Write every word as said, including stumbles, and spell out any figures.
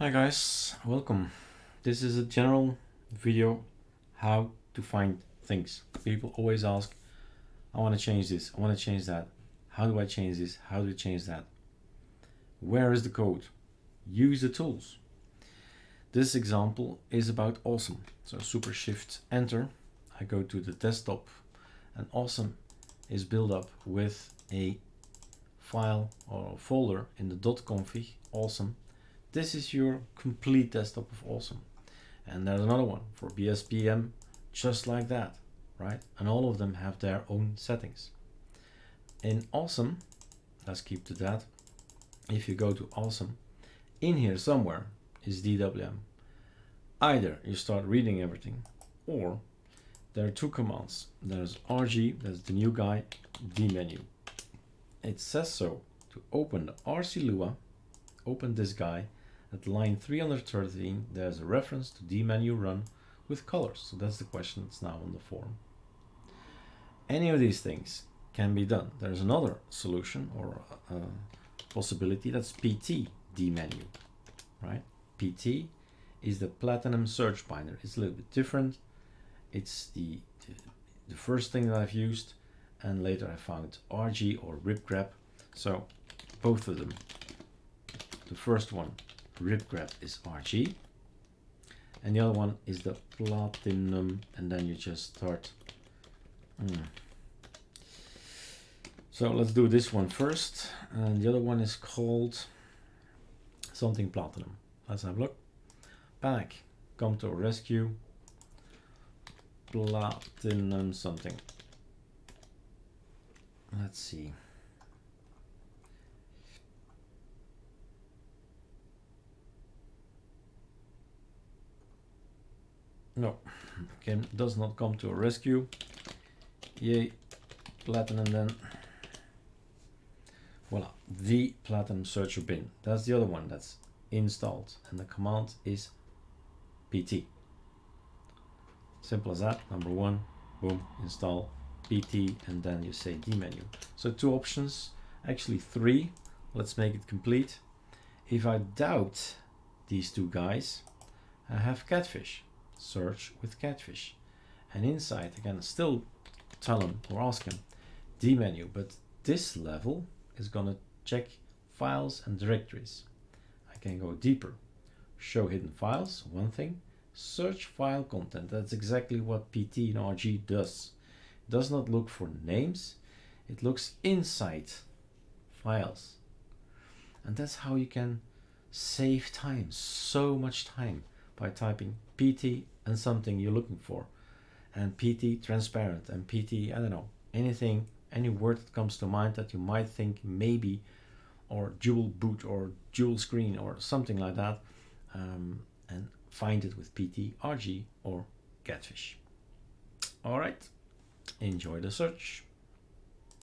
Hi guys, welcome. This is a general video how to find things. People always ask, I want to change this, I want to change that. How do I change this? How do I change that? Where is the code? Use the tools. This example is about awesome. So super shift enter, I go to the desktop, and awesome is built up with a file or folder in the .config awesome. This is your complete desktop of awesome. And there's another one for B S P M, just like that, right? And all of them have their own settings. In awesome, let's keep to that. If you go to awesome, in here somewhere is D W M. Either you start reading everything, or there are two commands. There's R G, that's the new guy, dmenu. It says so to open the R C Lua, open this guy. At line three hundred thirteen, there's a reference to dmenu_run with colors. So that's the question that's now on the form. Any of these things can be done. There's another solution or uh, possibility, that's pt dmenu, right? P T is the platinum search binder. It's a little bit different. It's the, the first thing that I've used, and later I found R G or ripgrep. So both of them. The first one, ripgrep, is R G, and the other one is the platinum, and then you just start. Mm. So let's do this one first, and the other one is called something platinum. Let's have a look. Back, come to rescue, platinum something. Let's see. No, okay, does not come to a rescue. Yay, platinum then. Voila, the platinum searcher bin. That's the other one that's installed. And the command is pt. Simple as that. Number one, boom, install pt, and then you say dmenu. So two options, actually three. Let's make it complete. If I doubt these two guys, I have catfish. Search with catfish, and inside I can still tell him or ask him dmenu, but this level is gonna check files and directories. I can go deeper, show hidden files, one thing, search file content. That's exactly what pt and rg does. It does not look for names, it looks inside files, and that's how you can save time, so much time, by typing pt and something you're looking for, and pt transparent, and pt, I don't know, anything, any word that comes to mind that you might think maybe, or dual boot or dual screen or something like that, um, and find it with pt, rg, or catfish. All right, enjoy the search.